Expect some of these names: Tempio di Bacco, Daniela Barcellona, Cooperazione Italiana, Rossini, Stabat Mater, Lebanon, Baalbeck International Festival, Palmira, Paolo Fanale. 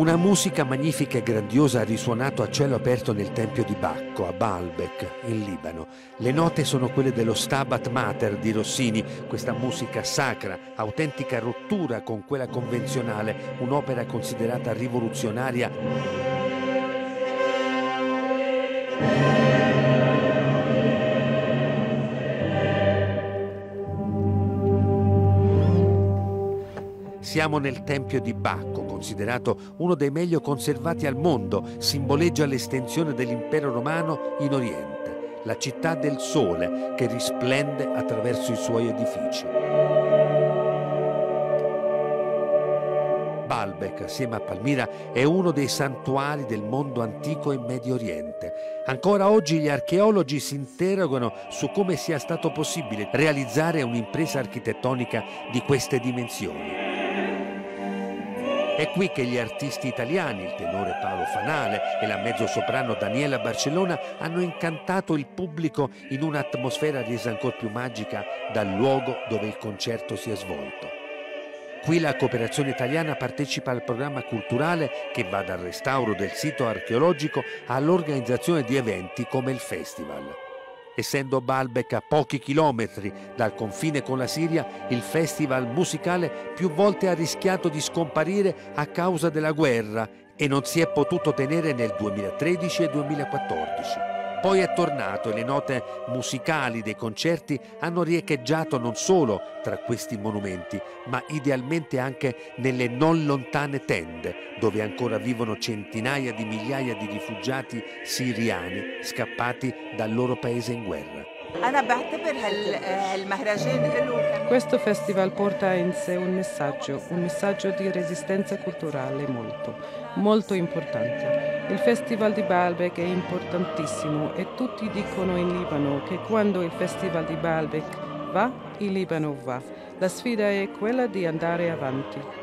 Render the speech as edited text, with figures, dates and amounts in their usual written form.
Una musica magnifica e grandiosa ha risuonato a cielo aperto nel Tempio di Bacco, a Baalbek, in Libano. Le note sono quelle dello Stabat Mater di Rossini, questa musica sacra, autentica rottura con quella convenzionale, un'opera considerata rivoluzionaria. Siamo nel Tempio di Bacco, considerato uno dei meglio conservati al mondo, simboleggia l'estensione dell'impero romano in Oriente, la città del sole che risplende attraverso i suoi edifici. Baalbek, assieme a Palmira, è uno dei santuari del mondo antico e Medio Oriente. Ancora oggi gli archeologi si interrogano su come sia stato possibile realizzare un'impresa architettonica di queste dimensioni. È qui che gli artisti italiani, il tenore Paolo Fanale e la mezzosoprano Daniela Barcellona, hanno incantato il pubblico in un'atmosfera resa ancor più magica dal luogo dove il concerto si è svolto. Qui la Cooperazione Italiana partecipa al programma culturale che va dal restauro del sito archeologico all'organizzazione di eventi come il festival. Essendo Baalbek a pochi chilometri dal confine con la Siria, il festival musicale più volte ha rischiato di scomparire a causa della guerra e non si è potuto tenere nel 2013 e 2014. Poi è tornato e le note musicali dei concerti hanno riecheggiato non solo tra questi monumenti, ma idealmente anche nelle non lontane tende, dove ancora vivono centinaia di migliaia di rifugiati siriani scappati dal loro paese in guerra. Questo festival porta in sé un messaggio di resistenza culturale molto importante. Il festival di Baalbek è importantissimo e tutti dicono in Libano che quando il festival di Baalbek va, il Libano va. La sfida è quella di andare avanti.